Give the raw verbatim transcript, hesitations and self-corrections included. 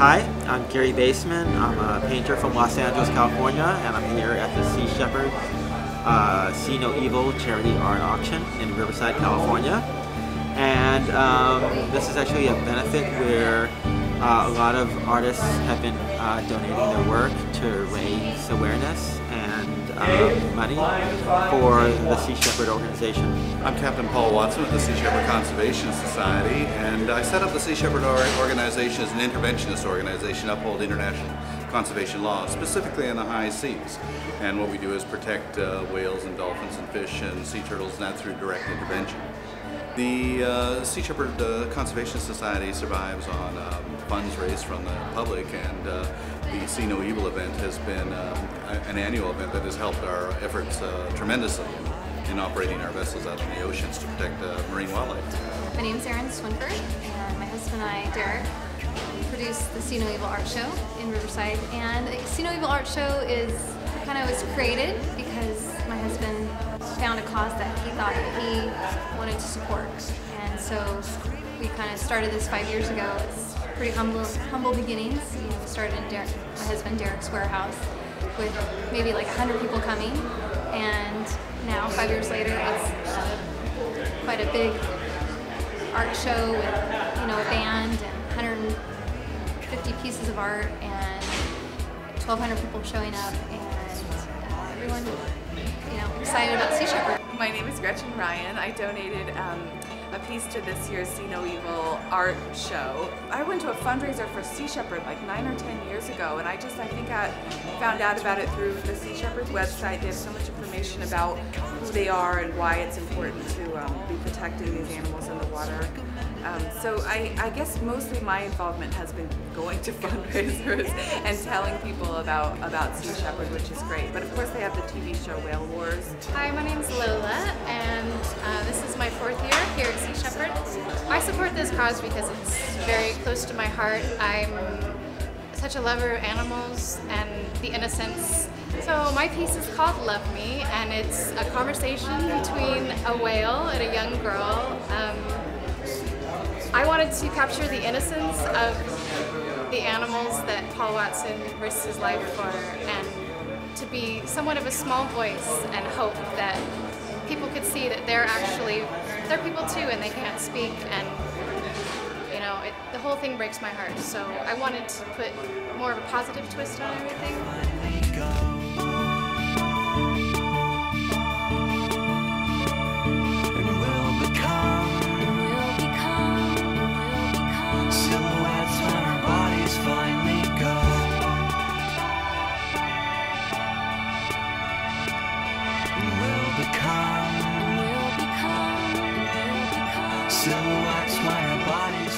Hi, I'm Gary Baseman. I'm a painter from Los Angeles, California, and I'm here at the Sea Shepherd uh, See No Evil charity art auction in Riverside, California. And um, this is actually a benefit where uh, a lot of artists have been uh, donating their work to raise awareness and um, money for the Sea Shepherd organization. I'm Captain Paul Watson with the Sea Shepherd Conservation Society, and I set up the Sea Shepherd organization as an interventionist organization to uphold international conservation law, specifically in the high seas. And what we do is protect uh, whales and dolphins and fish and sea turtles, not through direct intervention. The uh, Sea Shepherd uh, Conservation Society survives on um, funds raised from the public, and uh, the See No Evil event has been um, an annual event that has helped our efforts uh, tremendously in, in operating our vessels out in the oceans to protect uh, marine wildlife. My name is Erin Swinford, and my husband and I, Derek, produce the See No Evil Art Show in Riverside. And the See No Evil Art Show is kind of was created because my husband found a cause that he thought he wanted to support, and so we kind of started this five years ago. It's pretty humble, humble beginnings. You know, we started in Derek, my husband Derek's warehouse with maybe like a hundred people coming, and now five years later, it's uh, quite a big art show with, you know, a band and a hundred fifty pieces of art and twelve hundred people showing up, and uh, everyone, you know, excited about Sea Shepherd. My name is Gretchen Ryan. I donated um, a piece to this year's See No Evil art show. I went to a fundraiser for Sea Shepherd like nine or ten years ago, and I just, I think I found out about it through the Sea Shepherd's website. They have so much information about who they are and why it's important to um, be protecting these animals in the water. Um, so I, I guess mostly my involvement has been going to fundraisers and telling people about, about Sea Shepherd, which is great. But of course they have the T V show Whale Wars. Hi, my name's Lola, and uh, this is my fourth year here at Sea Shepherd. I support this cause because it's very close to my heart. I'm such a lover of animals and the innocence. So my piece is called Love Me, and it's a conversation between a whale and a young girl. Um, I wanted to capture the innocence of the animals that Paul Watson risked his life for, and to be somewhat of a small voice and hope that people could see that they're actually, they're people too, and they can't speak, and you know, it, the whole thing breaks my heart. So I wanted to put more of a positive twist on everything. Silhouettes when our bodies